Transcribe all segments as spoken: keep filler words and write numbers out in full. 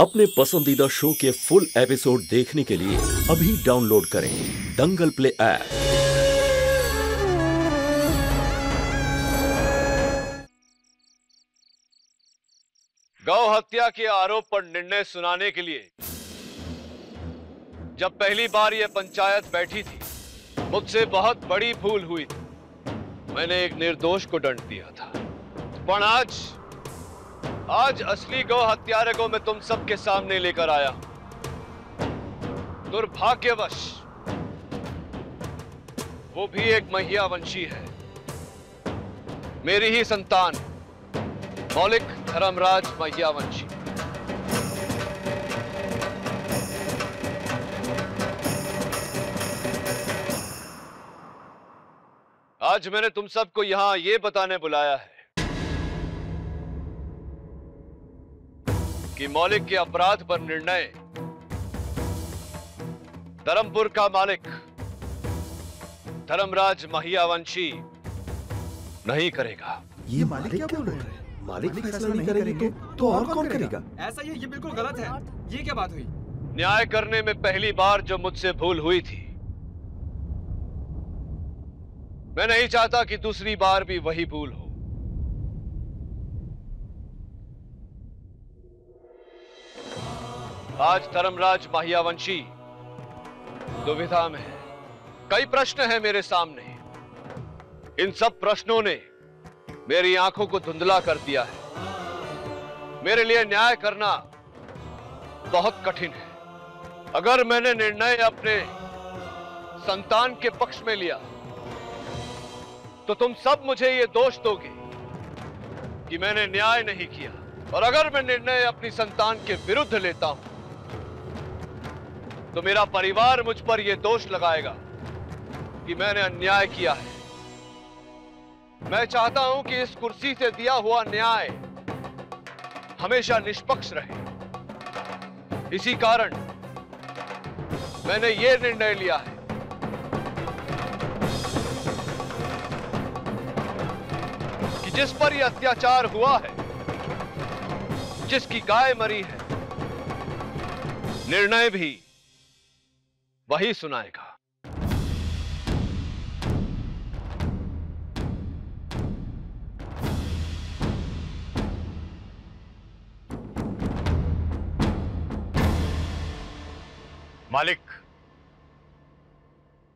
अपने पसंदीदा शो के फुल एपिसोड देखने के लिए अभी डाउनलोड करें दंगल प्ले ऐप। गौ हत्या के आरोप पर निर्णय सुनाने के लिए जब पहली बार यह पंचायत बैठी थी, मुझसे बहुत बड़ी भूल हुई थी। मैंने एक निर्दोष को दंड दिया था, पर आज आज असली गौ हत्यारे को मैं तुम सबके सामने लेकर आया हूं। दुर्भाग्यवश वो भी एक महियावंशी है, मेरी ही संतान, मौलिक धर्मराज महियावंशी। आज मैंने तुम सबको यहां ये बताने बुलाया है कि मौलिक के अपराध पर निर्णय धर्मपुर का मालिक धर्मराज महियावंशी नहीं करेगा। ये मालिक क्या बोल रहे हैं? मालिक फैसला नहीं करेंगे तो, तो और कौन करेगा? ऐसा ये ये बिल्कुल गलत है। ये क्या बात हुई? न्याय करने में पहली बार जो मुझसे भूल हुई थी, मैं नहीं चाहता कि दूसरी बार भी वही भूल हो। आज धर्मराज महियावंशी दुविधा में है। कई प्रश्न हैं मेरे सामने। इन सब प्रश्नों ने मेरी आंखों को धुंधला कर दिया है। मेरे लिए न्याय करना बहुत कठिन है। अगर मैंने निर्णय अपने संतान के पक्ष में लिया तो तुम सब मुझे ये दोष दोगे कि मैंने न्याय नहीं किया, और अगर मैं निर्णय अपनी संतान के विरुद्ध लेता हूं तो मेरा परिवार मुझ पर यह दोष लगाएगा कि मैंने अन्याय किया है। मैं चाहता हूं कि इस कुर्सी से दिया हुआ न्याय हमेशा निष्पक्ष रहे। इसी कारण मैंने यह निर्णय लिया है। कि जिस पर यह अत्याचार हुआ है, जिसकी गाय मरी है, निर्णय भी वही सुनाएगा। मालिक,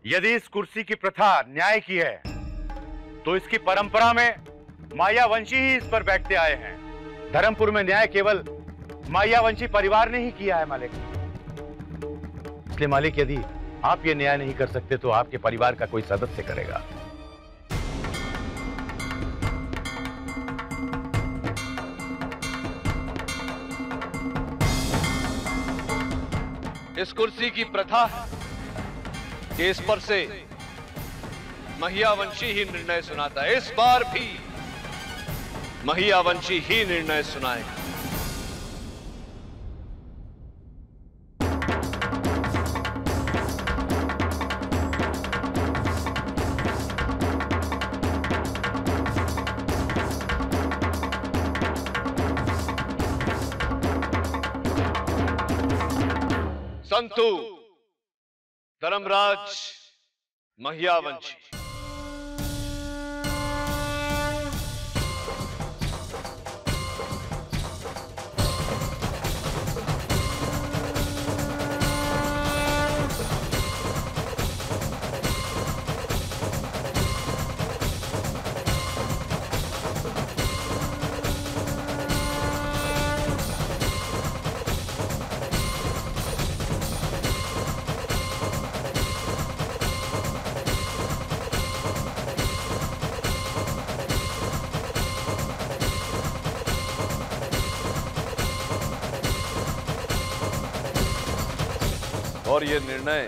यदि इस कुर्सी की प्रथा न्याय की है तो इसकी परंपरा में मायावंशी ही इस पर बैठते आए हैं। धर्मपुर में न्याय केवल मायावंशी परिवार ने ही किया है मालिक। इसलिए मालिक, यदि आप ये न्याय नहीं कर सकते तो आपके परिवार का कोई सदस्य करेगा। इस कुर्सी की प्रथा है, इस पर से महियावंशी ही निर्णय सुनाता है। इस बार भी महियावंशी ही निर्णय सुनाएगा। संतु धर्मराज महियावंशी। और ये निर्णय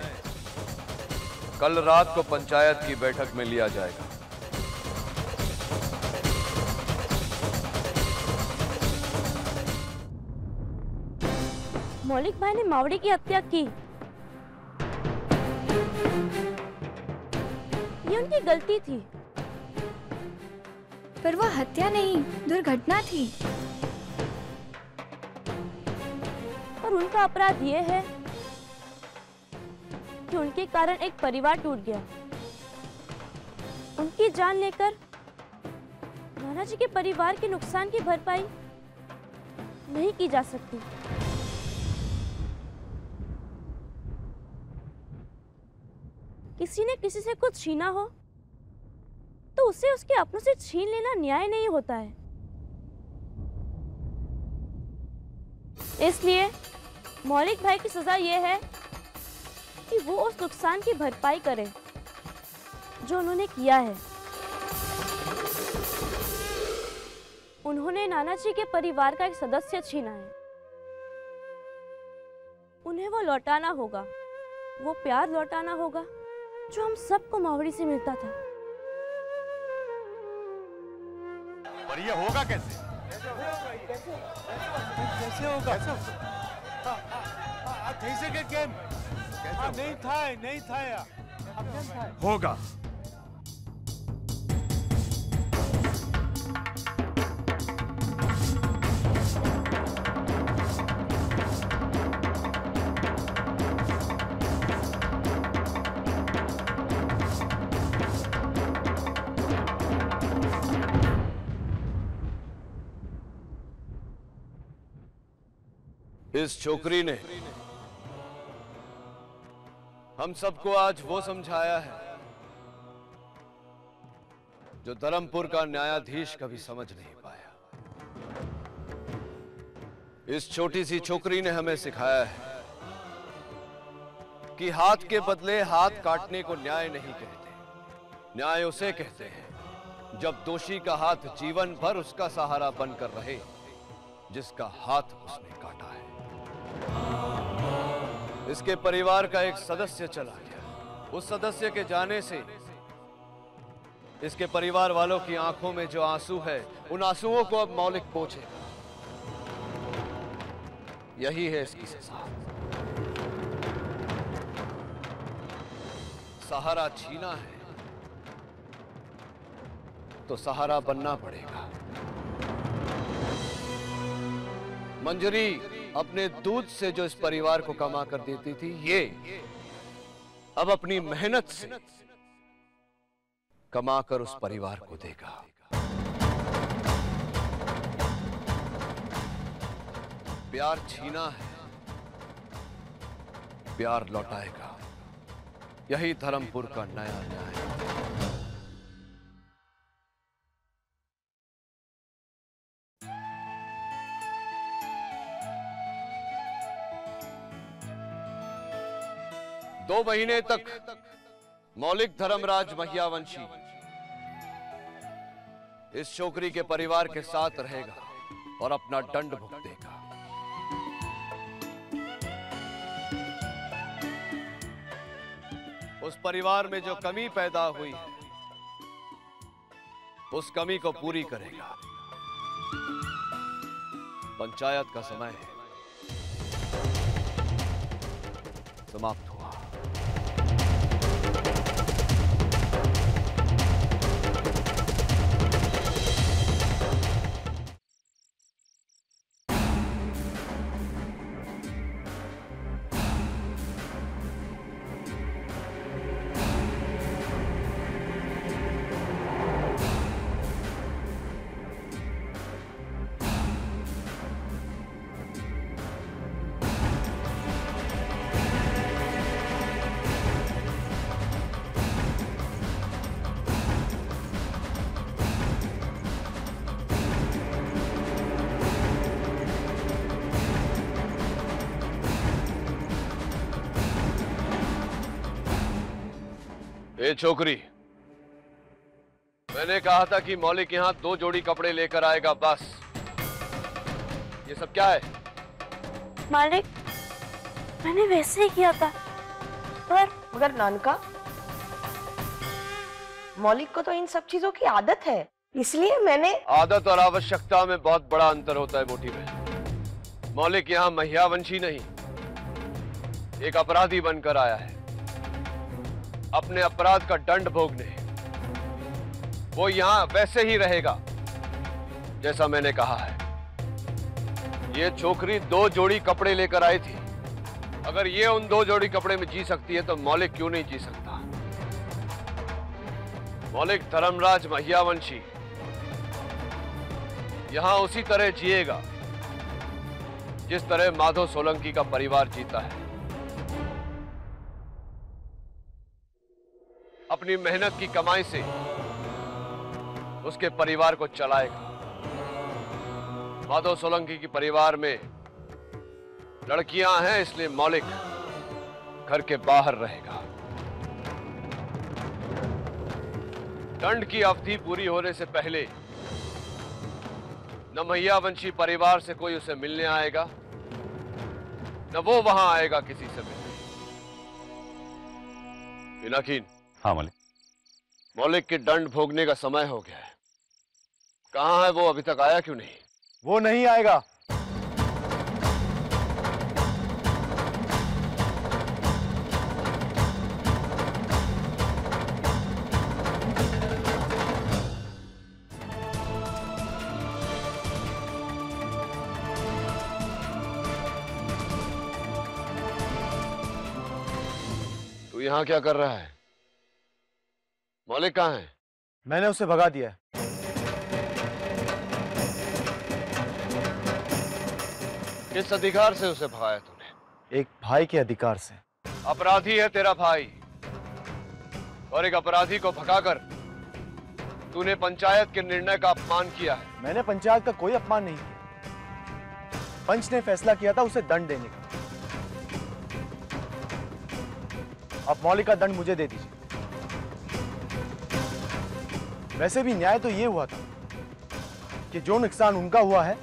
कल रात को पंचायत की बैठक में लिया जाएगा। मौलिक भाई ने मावड़ी की हत्या की, ये उनकी गलती थी। पर वो हत्या नहीं, दुर्घटना थी। उनका अपराध ये है कि उनके कारण एक परिवार टूट गया। उनकी जान लेकर नाना जी के परिवार के नुकसान की भरपाई नहीं की जा सकती। किसी ने किसी से कुछ छीना हो तो उसे उसके अपनों से छीन लेना न्याय नहीं होता है। इसलिए मौलिक भाई की सजा यह है कि वो उस नुकसान की भरपाई करे जो उन्होंने किया है। उन्होंने नाना जी के परिवार का एक सदस्य छीना है, उन्हें वो लौटाना होगा, वो प्यार लौटाना होगा जो हम सबको मावड़ी से मिलता था। पर ये होगा कैसे? कैसे होगा? नहीं था, नहीं था यार। होगा। इस छोकरी ने हम सबको आज वो समझाया है जो धर्मपुर का न्यायाधीश कभी समझ नहीं पाया। इस छोटी सी छोकरी ने हमें सिखाया है कि हाथ के बदले हाथ काटने को न्याय नहीं कहते। न्याय उसे कहते हैं जब दोषी का हाथ जीवन भर उसका सहारा बनकर रहे जिसका हाथ उसने काटा है। इसके परिवार का एक सदस्य चला गया। उस सदस्य के जाने से इसके परिवार वालों की आंखों में जो आंसू है उन आंसुओं को अब मौलिक पोंछे। यही है इसकी सजा। सहारा छीना है तो सहारा बनना पड़ेगा। मंजरी अपने दूध से जो इस परिवार को कमा कर देती थी, ये अब अपनी मेहनत से कमा कर उस परिवार को देगा। प्यार छीना है, प्यार लौटाएगा। यही धर्मपुर का नया न्याय है। दो महीने तक मौलिक धर्मराज महियावंशी इस छोकरी के परिवार के साथ रहेगा और अपना दंड भुगतेगा। उस परिवार में जो कमी पैदा हुई है उस कमी को पूरी करेगा। पंचायत का समय है, समाप्त। ए छोकरी, मैंने कहा था कि मौलिक यहाँ दो जोड़ी कपड़े लेकर आएगा, बस। ये सब क्या है? मालिक, मैंने वैसे ही किया था। पर मगर नानका, मौलिक को तो इन सब चीजों की आदत है, इसलिए मैंने। आदत और आवश्यकता में बहुत बड़ा अंतर होता है मोटी बहन। मौलिक यहाँ महियावंशी नहीं, एक अपराधी बनकर आया है। अपने अपराध का दंड भोगने वो यहां वैसे ही रहेगा जैसा मैंने कहा है। ये छोकरी दो जोड़ी कपड़े लेकर आई थी। अगर ये उन दो जोड़ी कपड़े में जी सकती है तो मौलिक क्यों नहीं जी सकता? मौलिक धर्मराज महियावंशी यहां उसी तरह जिएगा जिस तरह माधव सोलंकी का परिवार जीता है। अपनी मेहनत की कमाई से उसके परिवार को चलाएगा। माधव सोलंकी के परिवार में लड़कियां हैं, इसलिए मौलिक घर के बाहर रहेगा। दंड की अवधि पूरी होने से पहले न महियावंशी परिवार से कोई उसे मिलने आएगा, न वो वहां आएगा किसी से मिलने। पिनाकीन। हाँ मौलिक। मौलिक के दंड भोगने का समय हो गया है। कहाँ है वो? अभी तक आया क्यों नहीं? वो नहीं आएगा। तू यहाँ क्या कर रहा है? मौलिक कहाँ है? मैंने उसे भगा दिया है। किस अधिकार से उसे भगाया तूने? एक भाई के अधिकार से। अपराधी है तेरा भाई, और एक अपराधी को भगाकर तूने पंचायत के निर्णय का अपमान किया है। मैंने पंचायत का कोई अपमान नहीं किया। पंच ने फैसला किया था उसे दंड देने का। अब मौलिक का दंड मुझे दे दीजिए। वैसे भी न्याय तो ये हुआ था कि जो नुकसान उनका हुआ है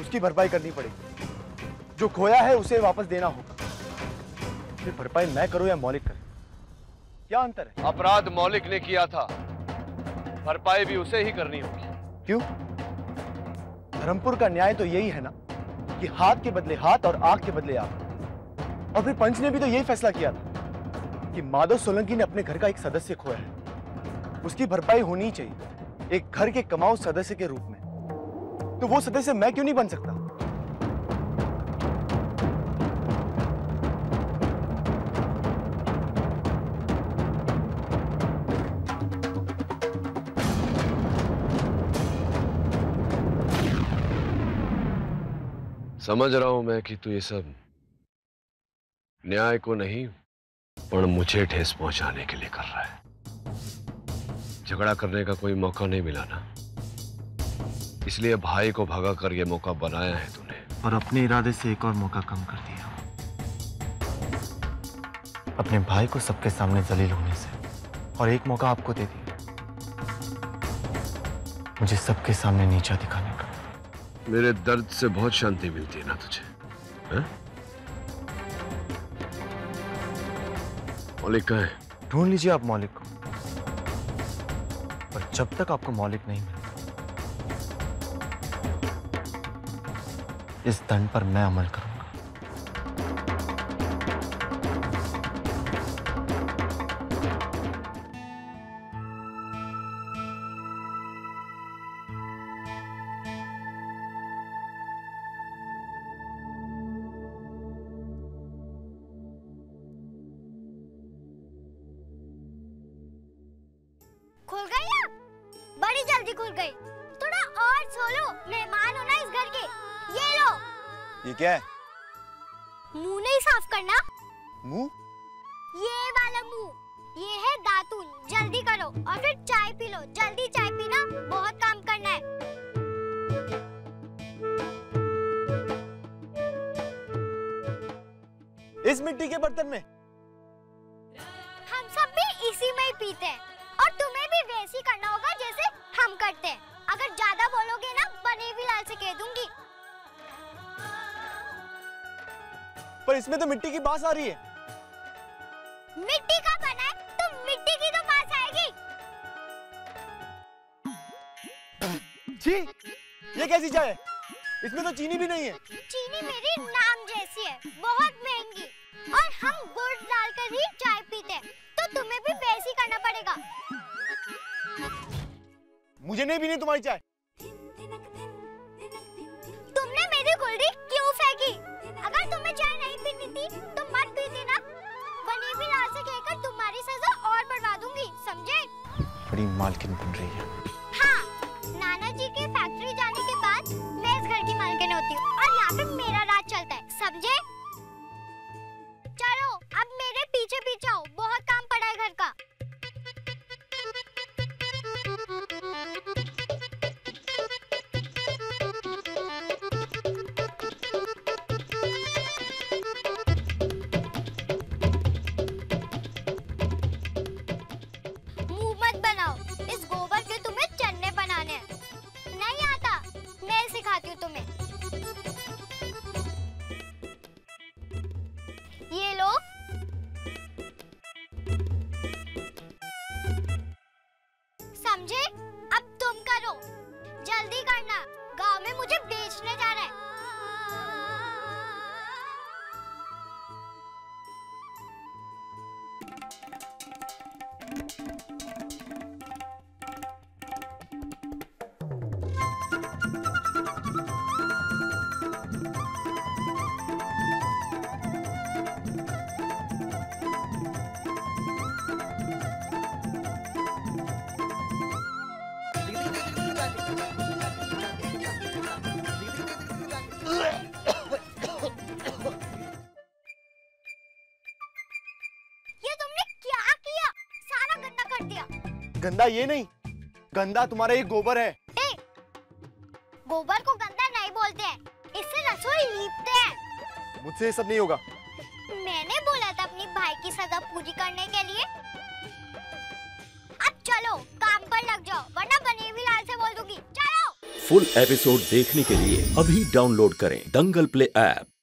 उसकी भरपाई करनी पड़ेगी। जो खोया है उसे वापस देना होगा। फिर भरपाई मैं करूं या मौलिक करे, क्या अंतर है? अपराध मौलिक ने किया था, भरपाई भी उसे ही करनी होगी। क्यों? धर्मपुर का न्याय तो यही है ना कि हाथ के बदले हाथ और आंख के बदले आंख। और फिर पंच ने भी तो यही फैसला किया था कि माधव सोलंकी ने अपने घर का एक सदस्य खोया है, उसकी भरपाई होनी चाहिए एक घर के कमाऊ सदस्य के रूप में। तो वो सदस्य मैं क्यों नहीं बन सकता? समझ रहा हूं मैं कि तू ये सब न्याय को नहीं पर मुझे ठेस पहुंचाने के लिए कर रहा है। झगड़ा करने का कोई मौका नहीं मिला ना, इसलिए भाई को भगा कर ये मौका बनाया है तूने। और अपने इरादे से एक और मौका कम कर दिया। अपने भाई को सबके सामने जलील होने से और एक मौका आपको दे दिया मुझे सबके सामने नीचा दिखाने का। मेरे दर्द से बहुत शांति मिलती है ना तुझे? मौलिक कहाँ है? ढूंढ लीजिए आप मौलिक को। जब तक आपको मौलिक नहीं मिलता, इस दंड पर मैं अमल करूंगा। खुल गई? बड़ी जल्दी खुल गई। थोड़ा और छोलो, मेहमान हो ना इस घर के। ये लो। ये क्या है? मुंह नहीं साफ करना? मुंह? ये वाला मुंह। ये है दातुन। जल्दी करो और फिर चाय पी लो। जल्दी चाय पीना, बहुत काम करना है। इस मिट्टी के बर्तन में? हम सब भी इसी में ही पीते हैं और तुम्हें भी वैसी करना होगा जैसे हम करते हैं। अगर ज्यादा बोलोगे ना बनेवी लाल से कह दूंगी। पर इसमें तो मिट्टी की बास आ रही है। मिट्टी का बना है तो मिट्टी की तो बास आएगी। जी, ये कैसी चाय है? इसमें तो चीनी भी नहीं है। चीनी मेरे नाम जैसी है, बहुत महंगी, और हम गुड़ डालकर ही चाय पीते हैं। तो तुम्हें भी वैसी करना पड़ेगा। मुझे नहीं पीनी तुम्हारी चाय। तुमने मेरे गुल बड़ी मालकिन बन रही है। हाँ, नाना जी के फैक्ट्री जाने के बाद मैं इस घर की मालकिन होती हूँ और यहाँ पे मेरा राज चलता है, समझे? चलो अब मेरे पीछे पीछे आओ, बहुत काम पड़ा है घर का। गंदा ये नहीं, गंदा तुम्हारा ये गोबर है। ए, गोबर को गंदा नहीं बोलते हैं, इससे रसोई लीपते हैं। मुझसे ये सब नहीं होगा। मैंने बोला था अपनी भाई की सजा पूरी करने के लिए। अब चलो काम पर लग जाओ, वरना बनेवी लाल से बोल दूंगी। चलो। फुल एपिसोड देखने के लिए अभी डाउनलोड करें दंगल प्ले ऐप।